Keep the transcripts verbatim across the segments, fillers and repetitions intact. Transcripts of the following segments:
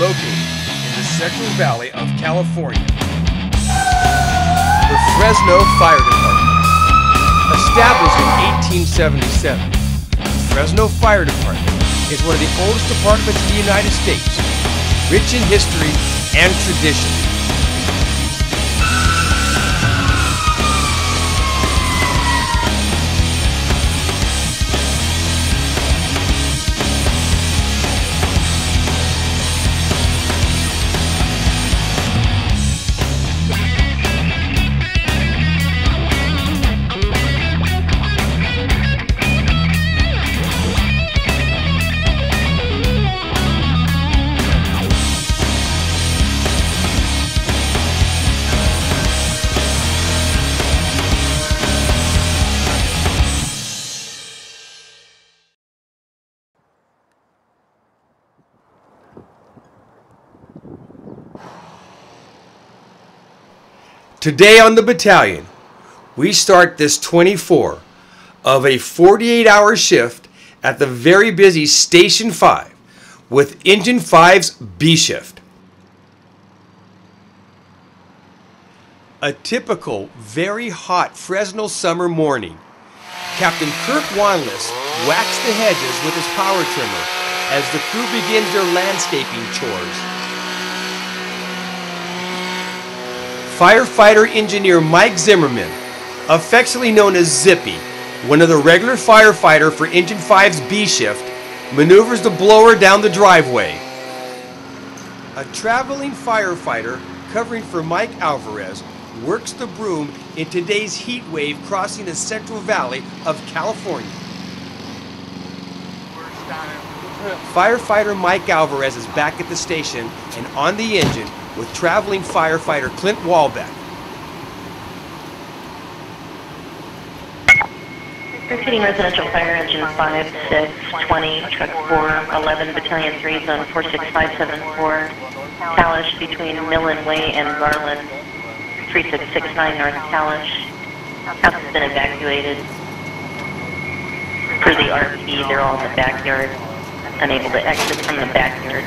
located in the Central Valley of California. The Fresno Fire Department. Established in eighteen seventy-seven, the Fresno Fire Department is one of the oldest departments in the United States, rich in history and tradition. Today on the battalion, we start this twenty-four of a forty-eight hour shift at the very busy Station five with Engine five's B shift. A typical, very hot Fresno summer morning, Captain Kirk Wanless whacks the hedges with his power trimmer as the crew begins their landscaping chores. Firefighter engineer Mike Zimmerman, affectionately known as Zippy, one of the regular firefighters for Engine five's B shift, maneuvers the blower down the driveway. A traveling firefighter covering for Mike Alvarez works the broom in today's heat wave crossing the Central Valley of California. Firefighter Mike Alvarez is back at the station and on the engine with traveling firefighter Clint Walbeck. Repeating residential fire engine five, six, twenty, truck four, eleven, battalion three, zone four six five seven four, Kalish between Millen Way and Garland, three six six nine North Kalish. House has been evacuated. For the R P, they're all in the backyard, unable to exit from the backyard.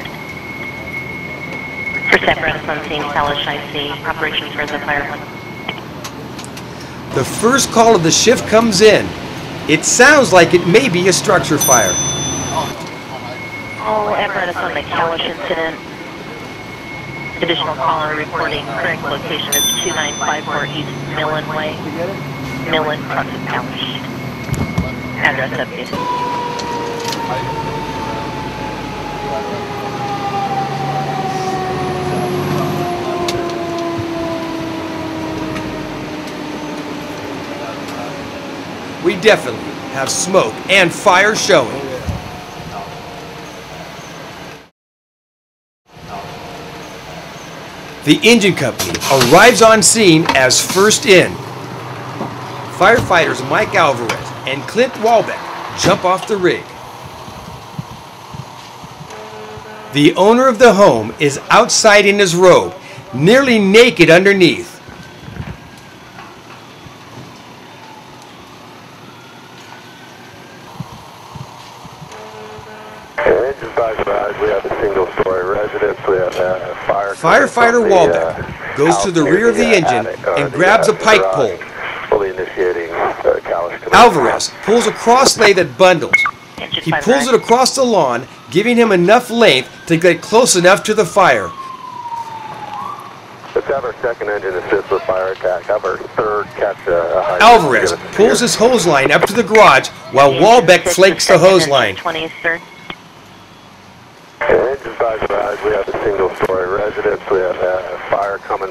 For separate on scene, Kalish I C, operations for the fire. The first call of the shift comes in. It sounds like it may be a structure fire. All apparatus on the Kalish incident. Additional caller reporting correct location is two nine five four East Millen Way, Millen, Cross of Kalish. Address updated. We definitely have smoke and fire showing. The engine company arrives on scene as first in. Firefighters Mike Alvarez and Clint Walbeck jump off the rig. The owner of the home is outside in his robe, nearly naked underneath. Firefighter Walbeck goes to the rear of the engine and grabs a pike pole. Alvarez pulls a cross-lay that bundles. He pulls it across the lawn, giving him enough length to get close enough to the fire. Let's have our second engine assist with fire attack. Have our third catch a high. Alvarez pulls his hose line up to the garage while Walbeck flakes the hose line.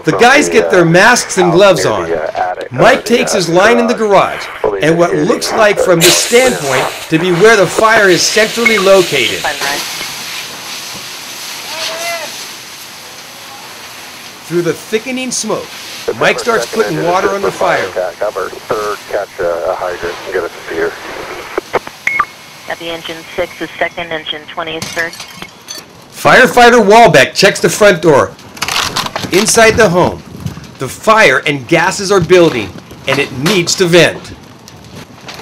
The guys get their masks and gloves on. Mike takes his line in the garage, and what looks like from this standpoint to be where the fire is centrally located. Through the thickening smoke, Mike starts putting water on the fire. At the engine six, the second engine twenty is third. Firefighter Walbeck checks the front door. Inside the home, the fire and gases are building, and it needs to vent.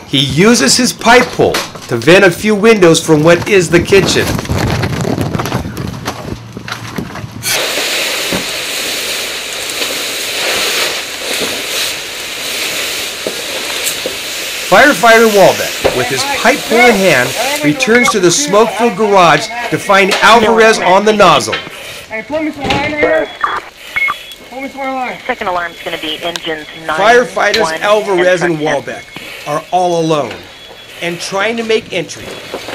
He uses his pipe pole to vent a few windows from what is the kitchen. Firefighter Walbeck, with his pipe pole in hand, returns to the smoke-filled garage to find Alvarez on the nozzle. Hey, pull me some line right here. Pull me some line. Second alarm's going to be engines nine. Firefighters one, Alvarez and, and Walbeck are all alone and trying to make entry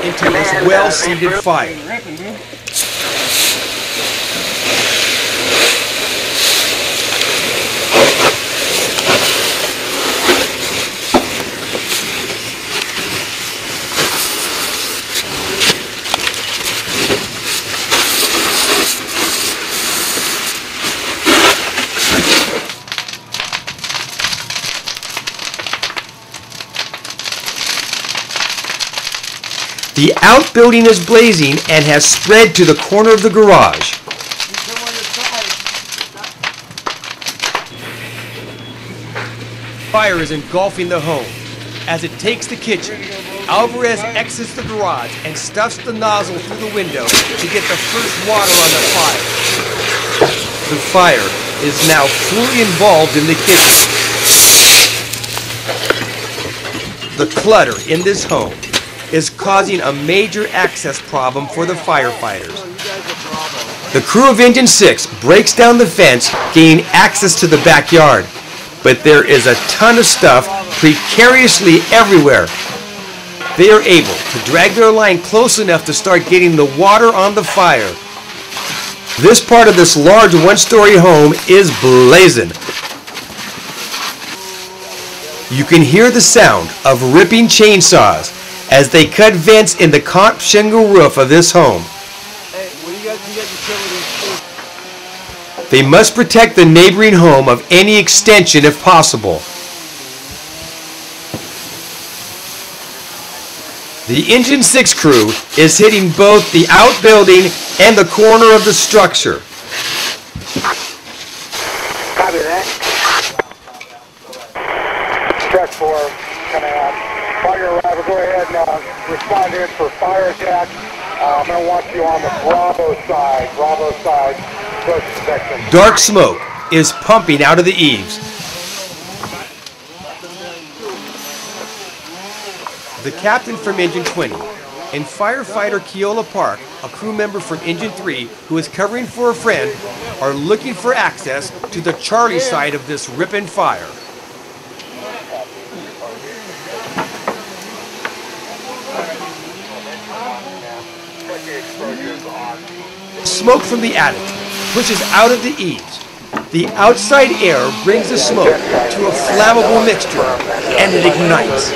into this well-seeded fire. The outbuilding is blazing and has spread to the corner of the garage. Fire is engulfing the home. As it takes the kitchen, Alvarez exits the garage and stuffs the nozzle through the window to get the first water on the fire. The fire is now fully involved in the kitchen. The clutter in this home is causing a major access problem for the firefighters. The crew of Engine six breaks down the fence, gaining access to the backyard. But there is a ton of stuff precariously everywhere. They are able to drag their line close enough to start getting the water on the fire. This part of this large one-story home is blazing. You can hear the sound of ripping chainsaws as they cut vents in the comp shingle roof of this home. Hey, what do you guys, you guys utility? They must protect the neighboring home of any extension if possible. The Engine six crew is hitting both the outbuilding and the corner of the structure. Copy that. Struck four coming out. Fire arrival, go ahead and uh, respond in for fire attack. Uh, I'm going to want you on the Bravo side, Bravo side, close inspection. Dark smoke is pumping out of the eaves. The captain from Engine twenty and firefighter Keola Park, a crew member from Engine three who is covering for a friend, are looking for access to the Charlie side of this ripping fire. Smoke from the attic pushes out of the eaves. The outside air brings the smoke to a flammable mixture and it ignites.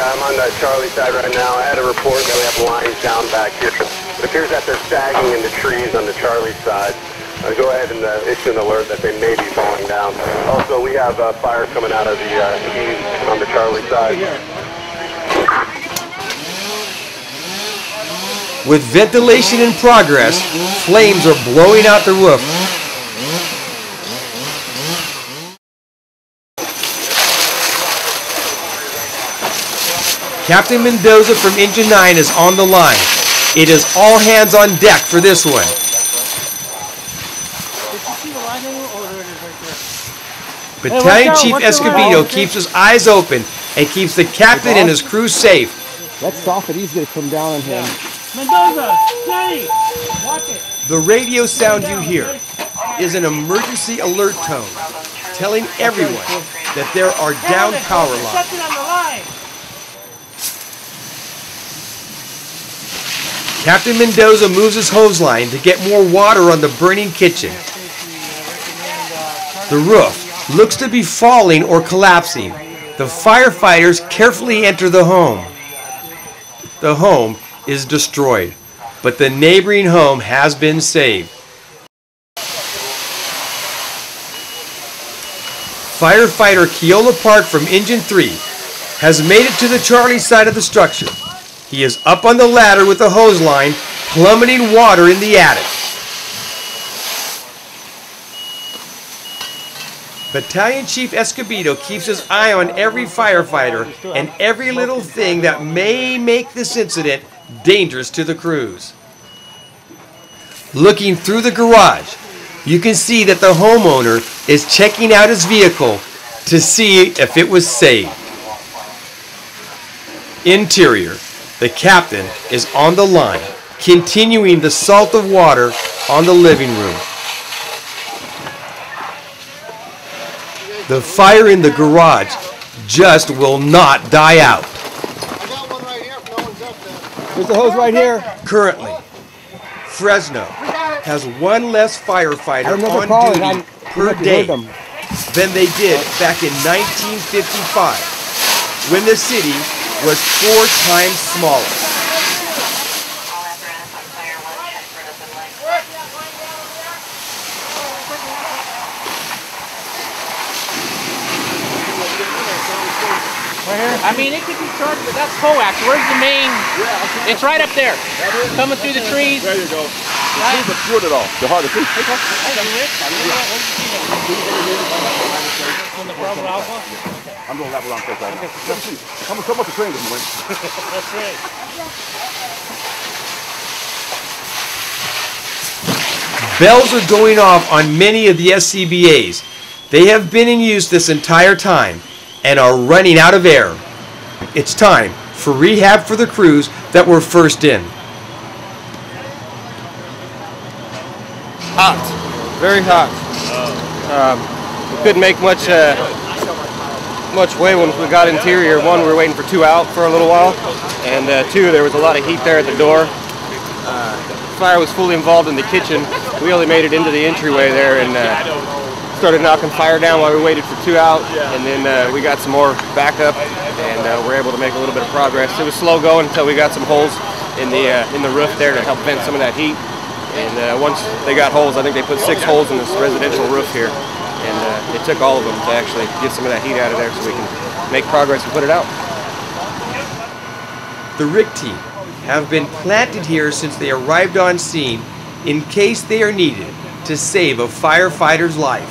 I'm on the Charlie side right now. I had a report that we have lines down back here. It appears that they're sagging in the trees on the Charlie side. Uh, go ahead and uh, issue an alert that they may be falling down. Also, we have uh, fire coming out of the uh, eaves on the Charlie side. With ventilation in progress, flames are blowing out the roof. Captain Mendoza from Engine nine is on the line. It is all hands on deck for this one. Battalion Chief Escobedo keeps his eyes open and keeps the captain and his crew safe. That's soft, he's going to come down on him. Mendoza, steady! Watch it. The radio sound you hear is an emergency alert tone telling everyone that there are down power lines. Captain Mendoza moves his hose line to get more water on the burning kitchen. The roof looks to be falling or collapsing. The firefighters carefully enter the home. The home is destroyed, but the neighboring home has been saved. Firefighter Keola Park from Engine three has made it to the Charlie side of the structure. He is up on the ladder with a hose line, plummeting water in the attic. Battalion Chief Escobedo keeps his eye on every firefighter and every little thing that may make this incident dangerous to the crews. Looking through the garage, you can see that the homeowner is checking out his vehicle to see if it was saved. Interior. The captain is on the line, continuing the salt of water on the living room. The fire in the garage just will not die out. I got one right here if no one's up there. There's a hose right here. Currently, Fresno has one less firefighter on duty per day than they did back in nineteen fifty-five, when the city was four times smaller. I mean, it could be charged, but that's coax. Where's the main? It's right up there. Coming through the trees. There you go. The trees are it all. The hardest. I'm going to lap around first. I'm going to come up the train this morning. That's right. Bells are going off on many of the S C B As. They have been in use this entire time and are running out of air. It's time for rehab for the crews that were first in. Hot, very hot. Um, we couldn't make much uh, much way when we got interior. One, we were waiting for two out for a little while, and uh, two, there was a lot of heat there at the door. Uh, the fire was fully involved in the kitchen. We only made it into the entryway there, and uh, started knocking fire down while we waited for two out, and then uh, we got some more backup, and uh, we're able to make a little bit of progress. It was slow going until we got some holes in the uh, in the roof there to help vent some of that heat. And uh, once they got holes, I think they put six holes in this residential roof here, and uh, it took all of them to actually get some of that heat out of there so we can make progress and put it out. The R I C team have been planted here since they arrived on scene in case they are needed to save a firefighter's life.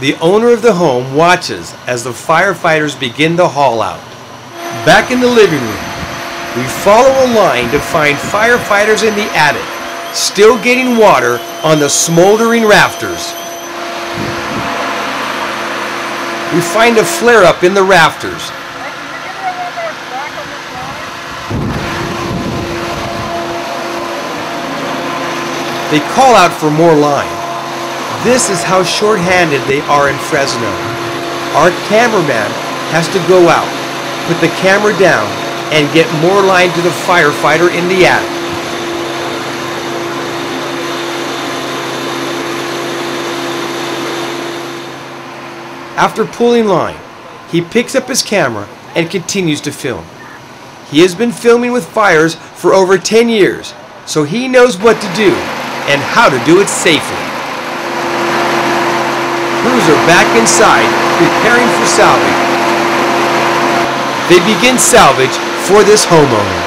The owner of the home watches as the firefighters begin the haul out. Back in the living room, we follow a line to find firefighters in the attic, still getting water on the smoldering rafters. We find a flare-up in the rafters. They call out for more line. This is how short-handed they are in Fresno. Our cameraman has to go out, put the camera down, and get more line to the firefighter in the attic. After pulling line, he picks up his camera and continues to film. He has been filming with fires for over ten years, so he knows what to do and how to do it safely. Crews are back inside, preparing for salvage. They begin salvage for this homeowner.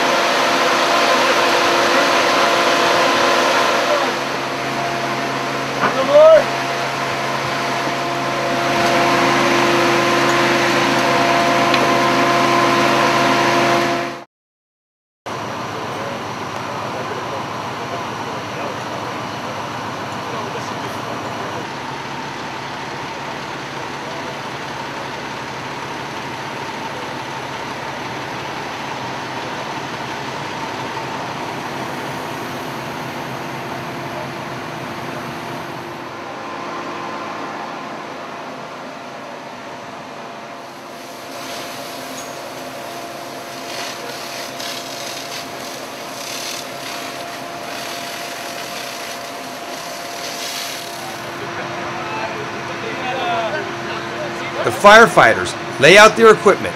The firefighters lay out their equipment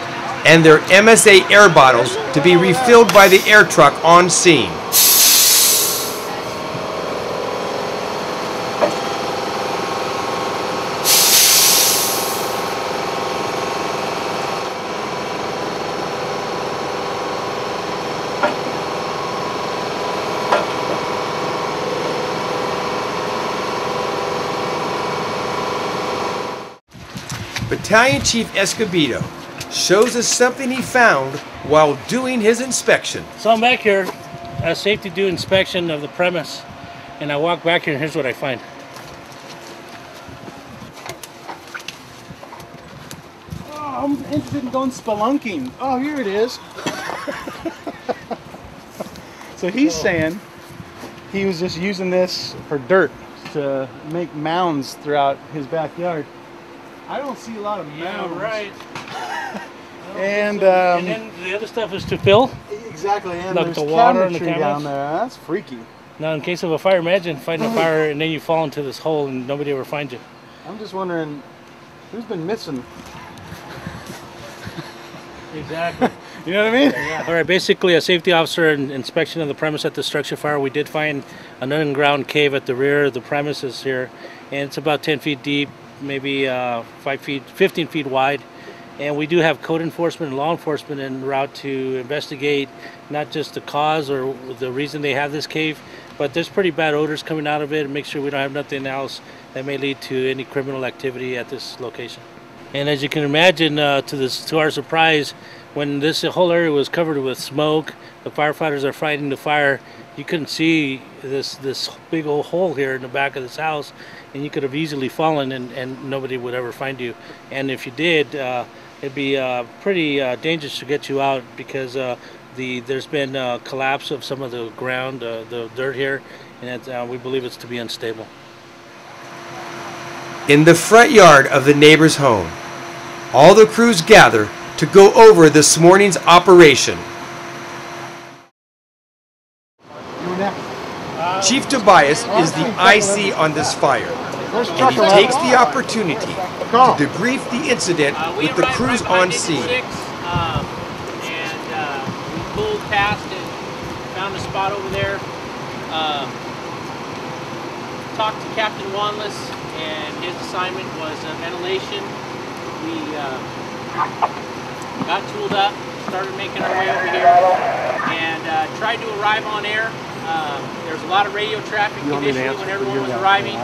and their M S A air bottles to be refilled by the air truck on scene. Battalion Chief Escobedo shows us something he found while doing his inspection. So I'm back here, a safety due inspection of the premise. And I walk back here and here's what I find. Oh, I'm interested in going spelunking. Oh, here it is. So he's saying he was just using this for dirt to make mounds throughout his backyard. I don't see a lot of mounds. Yeah, right. And, so. um, and then the other stuff is to fill. Exactly, and like there's the water and the cameras down there. That's freaky. Now, in case of a fire, imagine fighting a fire and then you fall into this hole and nobody ever finds you. I'm just wondering, who's been missing? Exactly. You know what I mean? Yeah, yeah. All right, basically a safety officer and inspection of the premise at the structure fire. We did find an underground cave at the rear of the premises here, and it's about ten feet deep, maybe uh, five feet, fifteen feet wide. And we do have code enforcement and law enforcement en route to investigate not just the cause or the reason they have this cave, but there's pretty bad odors coming out of it, and make sure we don't have nothing else that may lead to any criminal activity at this location. And as you can imagine, uh, to, this, to our surprise, when this whole area was covered with smoke, the firefighters are fighting the fire, you couldn't see this, this big old hole here in the back of this house, and you could have easily fallen and, and nobody would ever find you. And if you did, uh, it'd be uh, pretty uh, dangerous to get you out, because uh, the there's been uh, collapse of some of the ground, uh, the dirt here, and it, uh, we believe it's to be unstable. In the front yard of the neighbor's home, all the crews gather to go over this morning's operation. Uh, Chief Tobias is the I C on this fire, and he takes the opportunity to debrief the incident uh, with the crews right on scene. Six, um, and uh, we pulled past and found a spot over there. Um, talked to Captain Wanless, and his assignment was uh, ventilation. We uh, got tooled up, started making our way over here, and uh, tried to arrive on air. Um, there was a lot of radio traffic initially when everyone was arriving,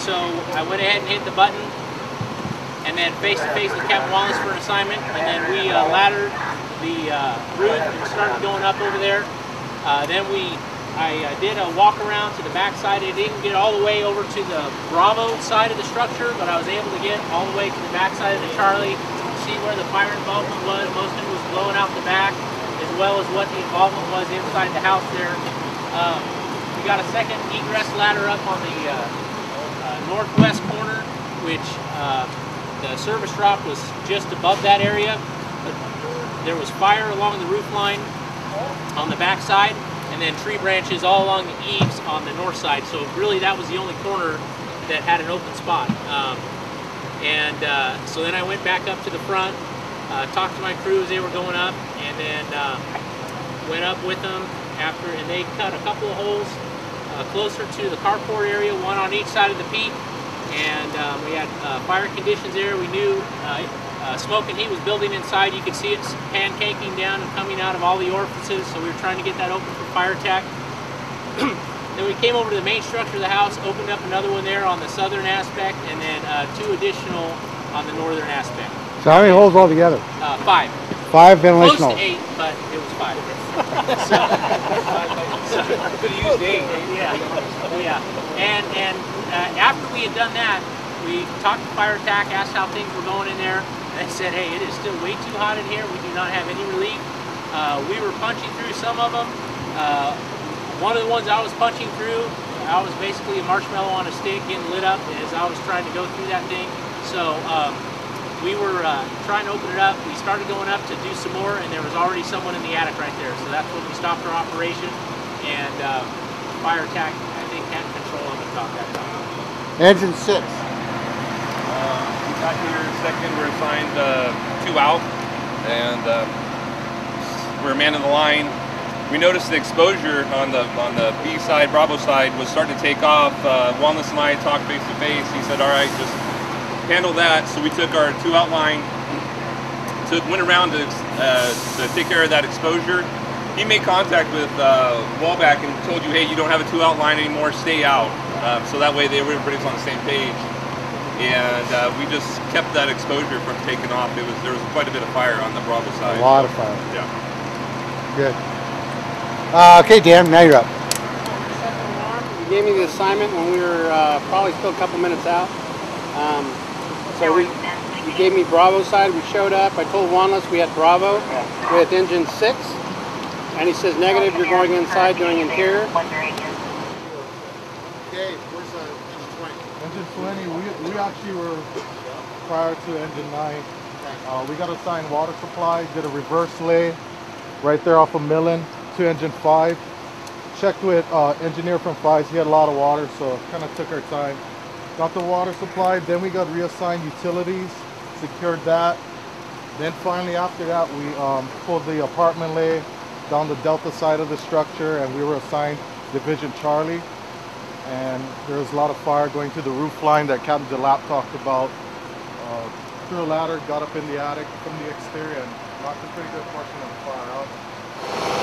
so I went ahead and hit the button. And then face-to-face with Captain Wanless for an assignment, and then we uh, laddered the uh, roof and started going up over there. Uh, then we, I uh, did a walk around to the back side. I didn't get all the way over to the Bravo side of the structure, but I was able to get all the way to the back side of the Charlie, see where the fire involvement was. Most of it was blowing out the back, as well as what the involvement was inside the house there. Um, we got a second egress ladder up on the uh, uh, northwest corner, which uh, the service drop was just above that area, but there was fire along the roof line on the back side, and then tree branches all along the eaves on the north side. So really that was the only corner that had an open spot. Um, and uh, so then I went back up to the front, uh, talked to my crew as they were going up, and then uh, went up with them after, and they cut a couple of holes uh, closer to the carport area, one on each side of the peak. And um, we had uh, fire conditions there. We knew uh, uh, smoke and heat was building inside. You could see it pancaking down and coming out of all the orifices, so we were trying to get that open for fire attack. Then we came over to the main structure of the house, opened up another one there on the southern aspect, and then uh, two additional on the northern aspect. So how many holes altogether? Uh, five. Five ventilation holes. Close to eight, but it was five. So, so, could have used eight. Yeah, yeah. And, and Uh, after we had done that, we talked to fire attack, asked how things were going in there, and they said, hey, it is still way too hot in here. We do not have any relief. Uh, we were punching through some of them. Uh, one of the ones I was punching through, I was basically a marshmallow on a stick getting lit up as I was trying to go through that thing. So um, we were uh, trying to open it up. We started going up to do some more, and there was already someone in the attic right there. So that's when we stopped our operation, and uh, fire attack, I think, had control of it about that time. Engine six. Uh, we got here second, we were assigned uh, two out, and uh, we were manning the line. We noticed the exposure on the on the B side, Bravo side, was starting to take off. Uh, Wanless and I talked face to face. He said, all right, just handle that. So we took our two out line, took, went around to, uh, to take care of that exposure. He made contact with uh, Walbeck and told you, hey, you don't have a two out line anymore, stay out. Um, so that way they were everybody's on the same page, and uh, we just kept that exposure from taking off. It was there was quite a bit of fire on the Bravo side. A lot of fire. Yeah. Good. Uh, okay, Dan, now you're up. Second alarm, we gave me the assignment when we were uh, probably still a couple minutes out. Um, so we, we gave me Bravo side. We showed up. I told Wanless we had Bravo with engine six, and he says negative. You're going inside doing interior. Dave, where's the engine twenty? Engine twenty. We we actually were prior to engine nine. Uh, we got assigned water supply. Did a reverse lay right there off of Millen to engine five. Checked with uh, engineer from Fives, he had a lot of water, so kind of took our time. Got the water supply, then we got reassigned utilities, secured that. Then finally after that, we um, pulled the apartment lay down the delta side of the structure, and we were assigned Division Charlie. And there was a lot of fire going to the roof line that Captain DeLapp talked about. Uh, threw a ladder, got up in the attic from the exterior, and knocked a pretty good portion of the fire out.